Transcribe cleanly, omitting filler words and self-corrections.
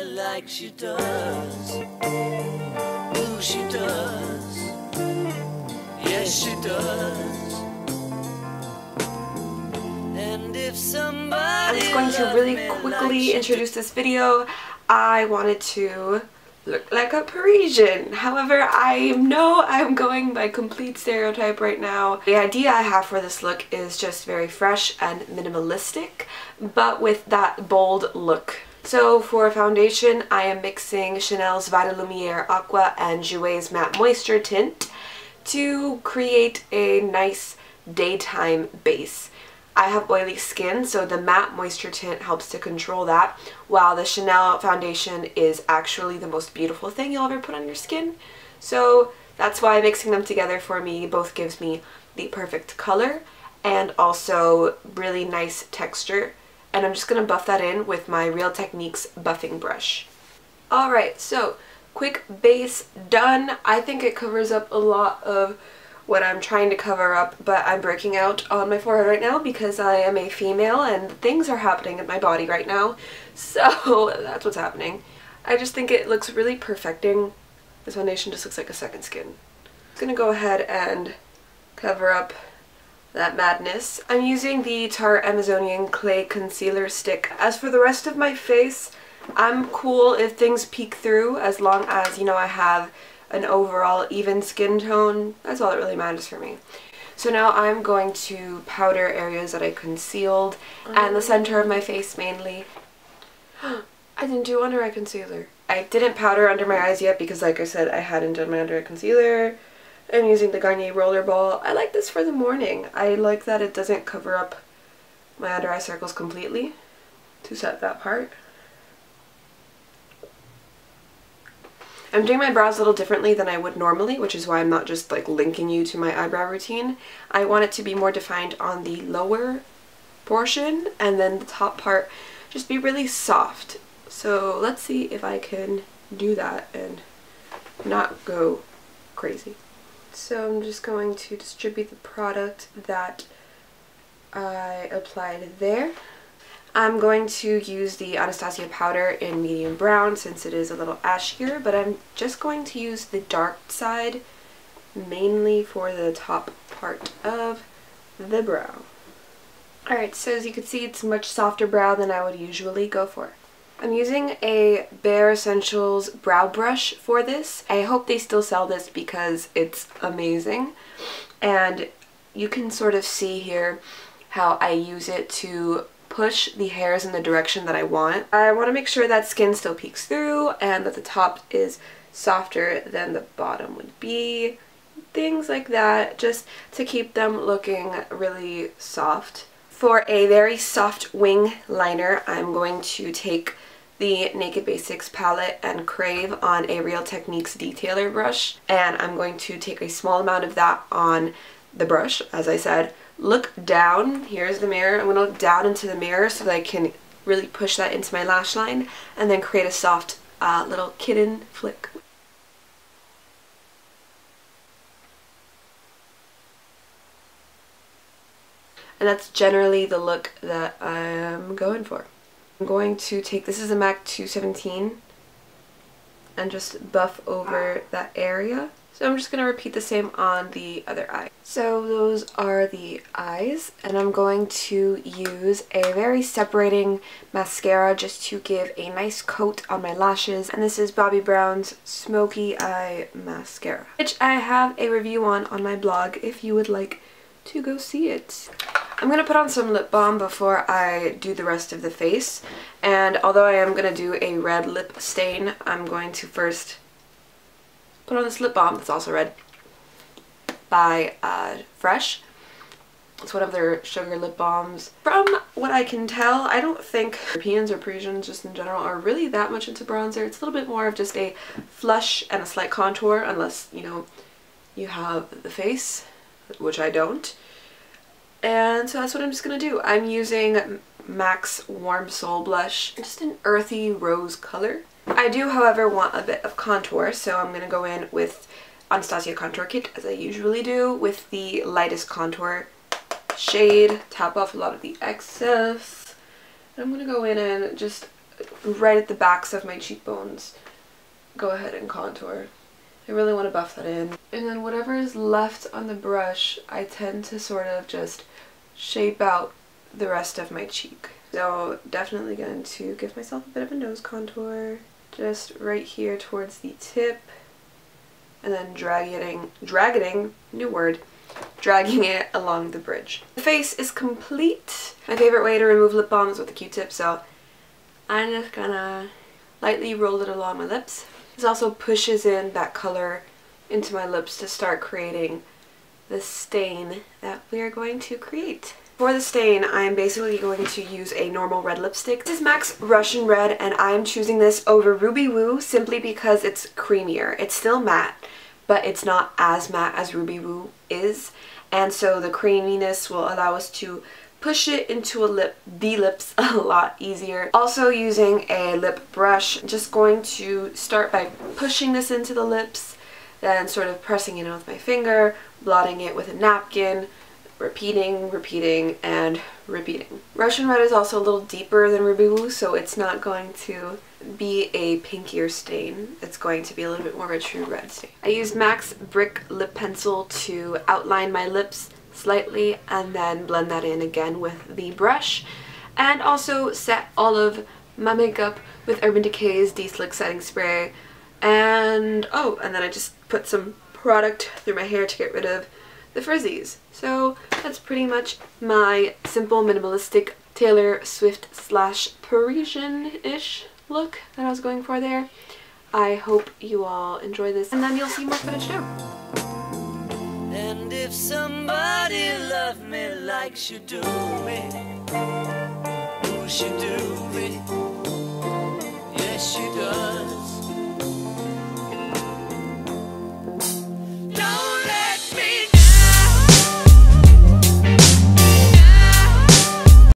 it like she does. Ooh, she does. Yes, she does. And if somebody, I'm just going to really quickly introduce this video. I wanted to look like a Parisian. However, I know I'm going by complete stereotype right now. The idea I have for this look is just very fresh and minimalistic, but with that bold look. So for foundation, I am mixing Chanel's Vitalumiere Aqua and Jouer's Matte Moisture Tint to create a nice daytime base. I have oily skin, so the matte moisture tint helps to control that, while the Chanel foundation is actually the most beautiful thing you'll ever put on your skin. So that's why mixing them together for me both gives me the perfect color and also really nice texture. And I'm just going to buff that in with my Real Techniques buffing brush. Alright, so quick base done. I think it covers up a lot of what I'm trying to cover up, but I'm breaking out on my forehead right now because I am a female and things are happening in my body right now. So that's what's happening. I just think it looks really perfecting. This foundation just looks like a second skin. I'm gonna go ahead and cover up that madness. I'm using the Tarte Amazonian Clay Concealer Stick. As for the rest of my face, I'm cool if things peek through as long as, you know, I have an overall even skin tone. That's all that really matters for me. So now I'm going to powder areas that I concealed and the center of my face mainly. I didn't do under eye concealer. I didn't powder under my eyes yet because, like I said, I hadn't done my under eye concealer. I'm using the Garnier Rollerball. I like this for the morning. I like that it doesn't cover up my under eye circles completely to set that part. I'm doing my brows a little differently than I would normally, which is why I'm not just like linking you to my eyebrow routine. I want it to be more defined on the lower portion and then the top part just be really soft. So let's see if I can do that and not go crazy. So I'm just going to distribute the product that I applied there. I'm going to use the Anastasia powder in medium brown since it is a little ashier, but I'm just going to use the dark side mainly for the top part of the brow. Alright, so as you can see, it's a much softer brow than I would usually go for. I'm using a Bare Essentials brow brush for this. I hope they still sell this because it's amazing. And you can sort of see here how I use it to push the hairs in the direction that I want. I want to make sure that skin still peeks through and that the top is softer than the bottom would be. Things like that, just to keep them looking really soft. For a very soft wing liner, I'm going to take the Naked Basics palette and Crave on a Real Techniques detailer brush, and I'm going to take a small amount of that on the brush, as I said. Look down, here's the mirror, I'm going to look down into the mirror so that I can really push that into my lash line and then create a soft little kitten flick. And that's generally the look that I'm going for. I'm going to take, this is a MAC 217, and just buff over that area. So I'm just going to repeat the same on the other eye. So those are the eyes, and I'm going to use a very separating mascara just to give a nice coat on my lashes, and this is Bobbi Brown's Smoky Eye Mascara, which I have a review on my blog if you would like to go see it. I'm going to put on some lip balm before I do the rest of the face, and although I am going to do a red lip stain, I'm going to first put on this lip balm that's also red by Fresh. It's one of their sugar lip balms. From what I can tell, I don't think Europeans or Parisians just in general are really that much into bronzer. It's a little bit more of just a flush and a slight contour, unless, you know, you have the face, which I don't. And so that's what I'm just going to do. I'm using MAC's Warm Soul Blush, just an earthy rose color. I do, however, want a bit of contour, so I'm going to go in with Anastasia Contour Kit, as I usually do, with the lightest contour shade. Tap off a lot of the excess. And I'm going to go in and just right at the backs of my cheekbones, go ahead and contour. I really want to buff that in. And then whatever is left on the brush, I tend to sort of just shape out the rest of my cheek. So definitely going to give myself a bit of a nose contour, just right here towards the tip, and then dragging it along the bridge. The face is complete. My favorite way to remove lip balm is with a Q-tip, so I'm just gonna lightly roll it along my lips. This also pushes in that color into my lips to start creating the stain that we are going to create. For the stain, I'm basically going to use a normal red lipstick. This is MAC's Russian Red, and I'm choosing this over Ruby Woo simply because it's creamier. It's still matte, but it's not as matte as Ruby Woo is, and so the creaminess will allow us to push it into the lips a lot easier. Also using a lip brush, I'm just going to start by pushing this into the lips, then sort of pressing it in with my finger, blotting it with a napkin, repeating, repeating, and repeating. Russian Red is also a little deeper than Ruby Woo, so it's not going to be a pinkier stain. It's going to be a little bit more of a true red stain. I used MAC's Brick Lip Pencil to outline my lips slightly and then blend that in again with the brush, and also set all of my makeup with Urban Decay's De-Slick Setting Spray, and then I just put some product through my hair to get rid of the frizzies. So that's pretty much my simple, minimalistic, Taylor Swift / Parisian-ish look that I was going for there. I hope you all enjoy this, and then you'll see more footage too. And if somebody loved me like she do me, who she do me?